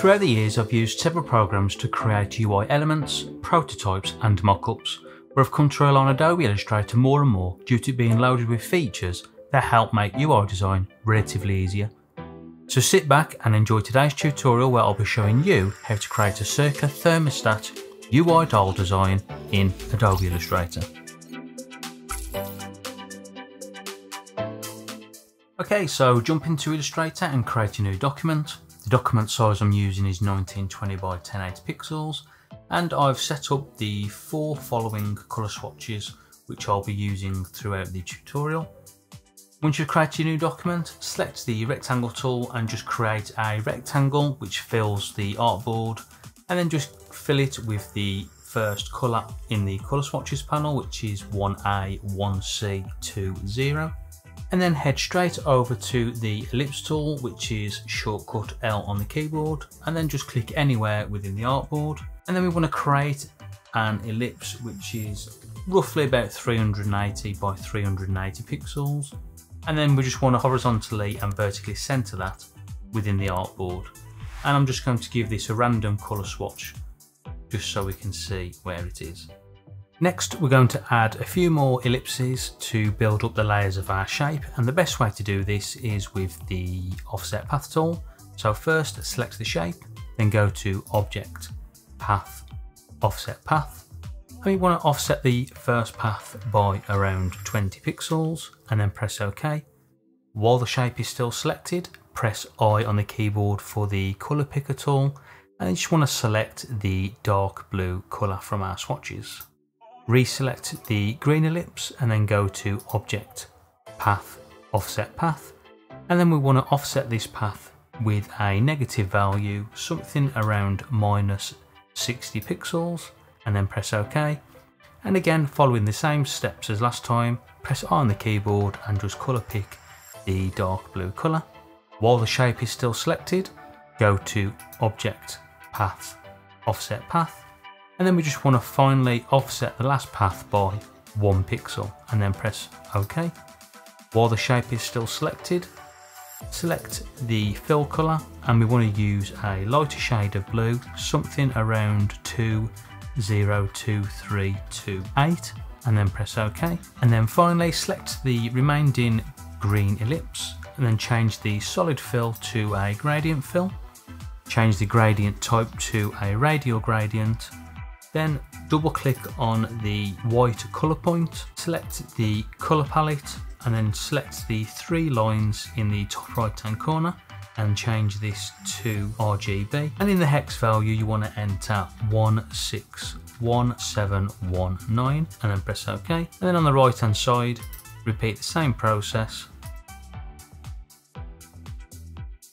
Throughout the years, I've used several programs to create UI elements, prototypes and mock-ups, where I've come to rely on Adobe Illustrator more and more due to being loaded with features that help make UI design relatively easier. So sit back and enjoy today's tutorial where I'll be showing you how to create a circular thermostat UI dial design in Adobe Illustrator. Okay, so jump into Illustrator and create a new document. The document size I'm using is 1920 by 1080 pixels, and I've set up the four following colour swatches which I'll be using throughout the tutorial. Once you've created your new document, select the rectangle tool and just create a rectangle which fills the artboard, and then just fill it with the first colour in the colour swatches panel, which is 1A, 1C, 2, 0. And then head straight over to the ellipse tool, which is shortcut L on the keyboard, and then just click anywhere within the artboard. And then we want to create an ellipse which is roughly about 380 by 380 pixels. And then we just want to horizontally and vertically center that within the artboard. And I'm just going to give this a random color swatch just so we can see where it is. Next, we're going to add a few more ellipses to build up the layers of our shape, and the best way to do this is with the offset path tool. So first select the shape, then go to Object, Path, Offset Path, and we want to offset the first path by around 20 pixels and then press OK. While the shape is still selected, press I on the keyboard for the color picker tool, and you just want to select the dark blue color from our swatches. Reselect the green ellipse and then go to Object, Path, Offset Path, and then we want to offset this path with a negative value, something around minus 60 pixels, and then press OK. And again, following the same steps as last time, press R on the keyboard and just colour pick the dark blue colour. While the shape is still selected, go to Object, Path, Offset Path, and then we just want to finally offset the last path by 1 pixel and then press OK. While the shape is still selected, select the fill colour and we want to use a lighter shade of blue, something around 2, 0, 2, 3, 2, 8, and then press OK. And then finally select the remaining green ellipse and then change the solid fill to a gradient fill. Change the gradient type to a radial gradient. Then double click on the white colour point, select the colour palette and then select the three lines in the top right hand corner and change this to RGB, and in the hex value you want to enter 161719 and then press OK. And then on the right hand side repeat the same process,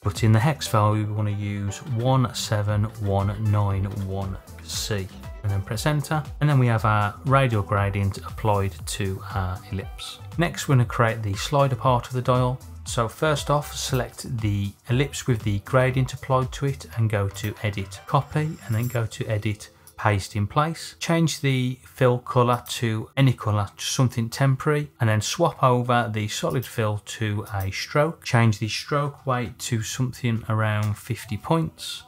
but in the hex value we want to use 17191C. And then press enter, and then we have our radial gradient applied to our ellipse. Next we're going to create the slider part of the dial. So first off select the ellipse with the gradient applied to it and go to edit, copy, and then go to edit, paste in place. Change the fill colour to any colour, something temporary, and then swap over the solid fill to a stroke. Change the stroke weight to something around 50 points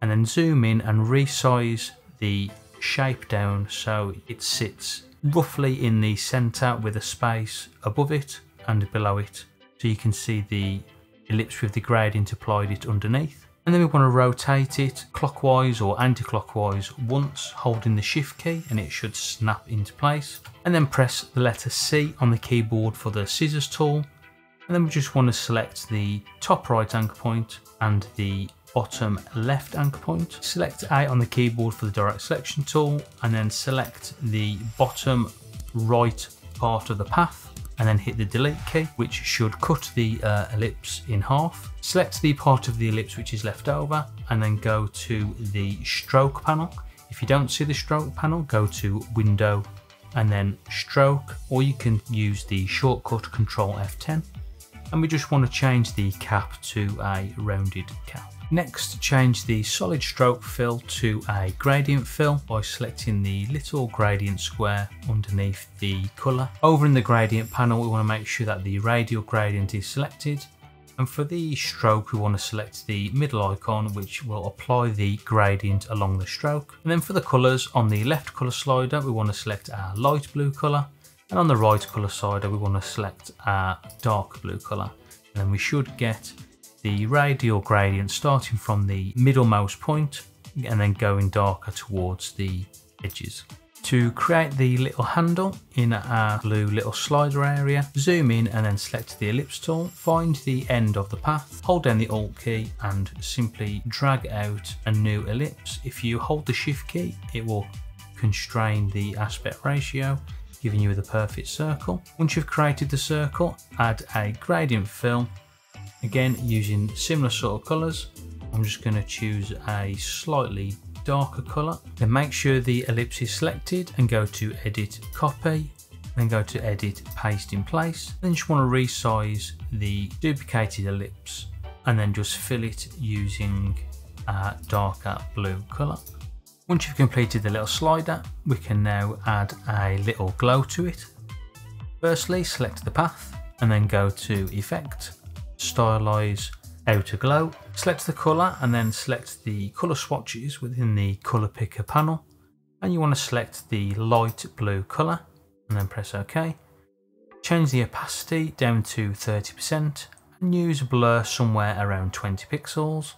and then zoom in and resize the shape down so it sits roughly in the center with a space above it and below it, so you can see the ellipse with the gradient applied it underneath. And then we want to rotate it clockwise or anti-clockwise once, holding the shift key, and it should snap into place. And then press the letter C on the keyboard for the scissors tool, and then we just want to select the top right anchor point and the bottom left anchor point. Select A on the keyboard for the direct selection tool and then select the bottom right part of the path and then hit the delete key, which should cut the ellipse in half. Select the part of the ellipse which is left over and then go to the stroke panel. If you don't see the stroke panel, go to Window and then Stroke, or you can use the shortcut Control F10. And we just want to change the cap to a rounded cap. Next, change the solid stroke fill to a gradient fill by selecting the little gradient square underneath the colour. Over in the gradient panel, we want to make sure that the radial gradient is selected. And for the stroke, we want to select the middle icon, which will apply the gradient along the stroke. And then for the colours, on the left colour slider, we want to select our light blue colour. And on the right colour slider, we want to select our dark blue colour. And then we should get the radial gradient starting from the middlemost point and then going darker towards the edges. To create the little handle in our blue little slider area, zoom in and then select the ellipse tool, find the end of the path, hold down the Alt key and simply drag out a new ellipse. If you hold the Shift key, it will constrain the aspect ratio, giving you the perfect circle. Once you've created the circle, add a gradient fill, again using similar sort of colours. I'm just going to choose a slightly darker color, then make sure the ellipse is selected and go to edit copy, then go to edit paste in place, then just want to resize the duplicated ellipse and then just fill it using a darker blue color. Once you've completed the little slider, we can now add a little glow to it. Firstly, select the path and then go to effect, stylize outer glow, select the colour and then select the colour swatches within the colour picker panel, and you want to select the light blue colour and then press OK. Change the opacity down to 30% and use blur somewhere around 20 pixels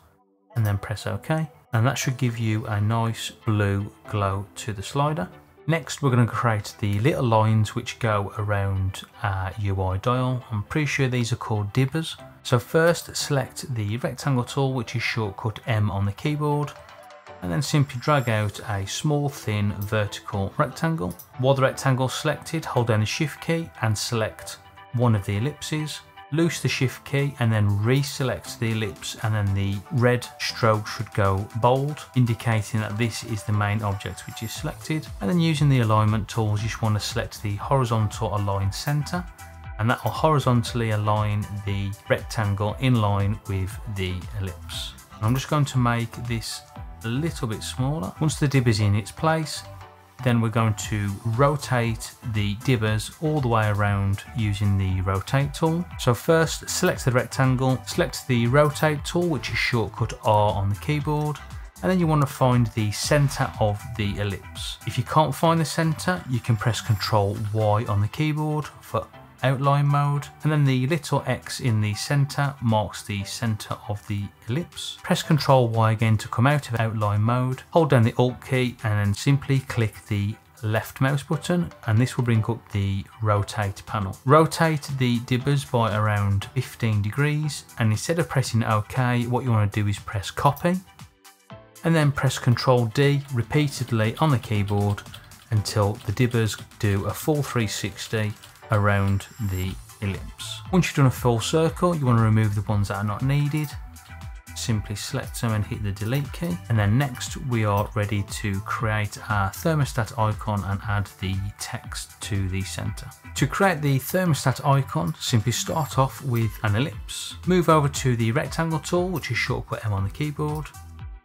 and then press OK, and that should give you a nice blue glow to the slider. Next, we're going to create the little lines which go around our UI dial. I'm pretty sure these are called dibbers. So first, select the rectangle tool, which is shortcut M on the keyboard, and then simply drag out a small, thin, vertical rectangle. While the rectangle's selected, hold down the Shift key and select one of the ellipses. Loose the Shift key and then reselect the ellipse, and then the red stroke should go bold, indicating that this is the main object which is selected. And then using the alignment tools, you just want to select the horizontal align center, and that will horizontally align the rectangle in line with the ellipse. And I'm just going to make this a little bit smaller. Once the dib is in its place, then we're going to rotate the dibbers all the way around using the rotate tool. So first, select the rectangle, select the rotate tool, which is shortcut R on the keyboard, and then you want to find the center of the ellipse. If you can't find the center, you can press Ctrl Y on the keyboard for outline mode, and then the little X in the center marks the center of the ellipse. Press Ctrl Y again to come out of outline mode, hold down the Alt key and then simply click the left mouse button, and this will bring up the rotate panel. Rotate the dibbers by around 15 degrees, and instead of pressing OK, what you want to do is press copy and then press Ctrl D repeatedly on the keyboard until the dibbers do a full 360 around the ellipse. Once you've done a full circle, you want to remove the ones that are not needed. Simply select them and hit the delete key. And then next, we are ready to create our thermostat icon and add the text to the center. To create the thermostat icon, simply start off with an ellipse. Move over to the rectangle tool, which is shortcut M on the keyboard,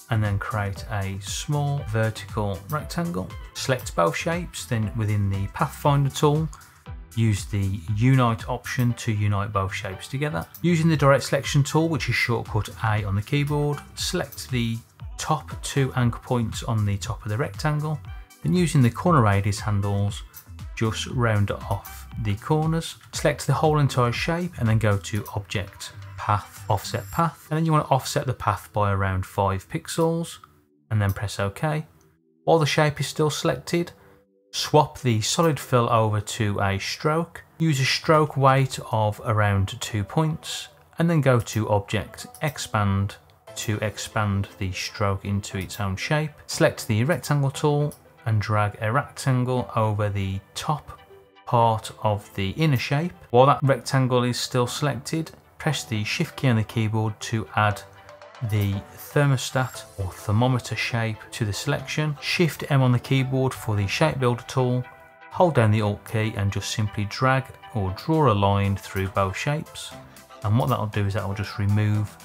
and then create a small vertical rectangle. Select both shapes, then within the Pathfinder tool, use the Unite option to unite both shapes together. Using the direct selection tool, which is shortcut A on the keyboard, select the top two anchor points on the top of the rectangle, and using the corner radius handles, just round off the corners. Select the whole entire shape and then go to Object, Path, Offset Path, and then you want to offset the path by around 5 pixels, and then press OK. While the shape is still selected, swap the solid fill over to a stroke, use a stroke weight of around 2 points, and then go to Object, Expand to expand the stroke into its own shape. Select the rectangle tool and drag a rectangle over the top part of the inner shape. While that rectangle is still selected, press the Shift key on the keyboard to add the thermostat or thermometer shape to the selection. Shift M on the keyboard for the shape builder tool, hold down the Alt key and just simply drag or draw a line through both shapes, and what that'll do is that'll just remove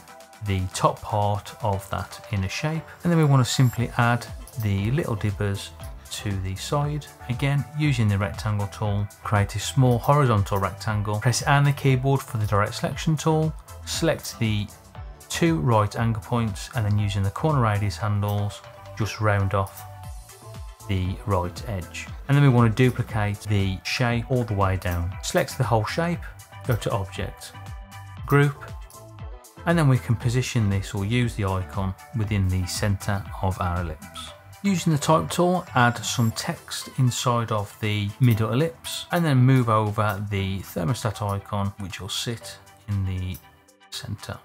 the top part of that inner shape. And then we want to simply add the little dibbers to the side. Again, using the rectangle tool, create a small horizontal rectangle, press A on the keyboard for the direct selection tool, select the two right anchor points, and then using the corner radius handles, just round off the right edge. And then we want to duplicate the shape all the way down. Select the whole shape, go to Object, Group, and then we can position this or use the icon within the center of our ellipse. Using the type tool, add some text inside of the middle ellipse, and then move over the thermostat icon, which will sit in the center.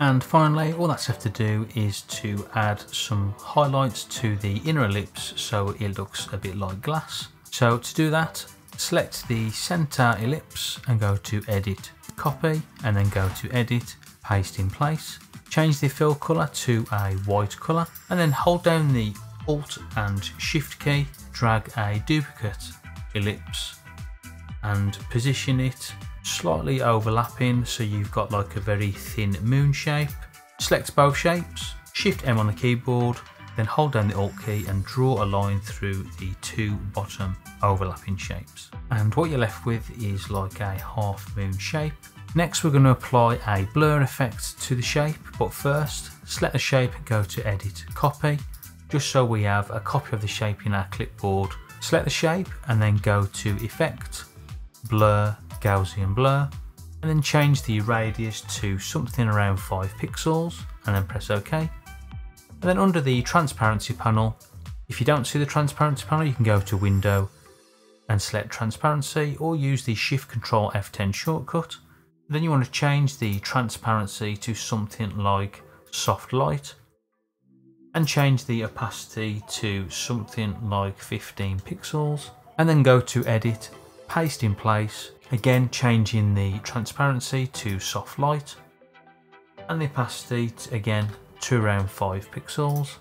And finally, all that's left to do is to add some highlights to the inner ellipse so it looks a bit like glass. So to do that, select the center ellipse and go to Edit, Copy, and then go to Edit, Paste in Place. Change the fill color to a white color, and then hold down the Alt and Shift key, drag a duplicate ellipse and position it slightly overlapping so you've got like a very thin moon shape. Select both shapes, Shift M on the keyboard, then hold down the Alt key and draw a line through the two bottom overlapping shapes. And what you're left with is like a half moon shape. Next we're going to apply a blur effect to the shape, but first select the shape and go to Edit, Copy, just so we have a copy of the shape in our clipboard. Select the shape and then go to Effect, Blur, Gaussian blur, and then change the radius to something around 5 pixels, and then press OK. And then under the transparency panel, if you don't see the transparency panel, you can go to Window and select transparency, or use the Shift Control F10 shortcut. And then you want to change the transparency to something like soft light, and change the opacity to something like 15 pixels, and then go to Edit, Paste in Place. Again, changing the transparency to soft light and the opacity again to around 5 pixels.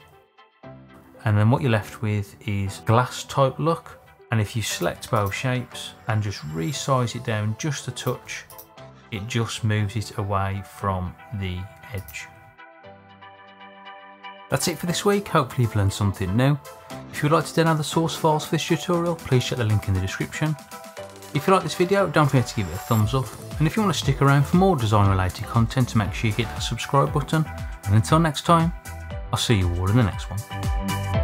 And then what you're left with is glass type look. And if you select both shapes and just resize it down just a touch, it just moves it away from the edge. That's it for this week. Hopefully you've learned something new. If you would like to download the source files for this tutorial, please check the link in the description. If you like this video, don't forget to give it a thumbs up, and if you want to stick around for more design related content, make sure you hit that subscribe button, and until next time, I'll see you all in the next one.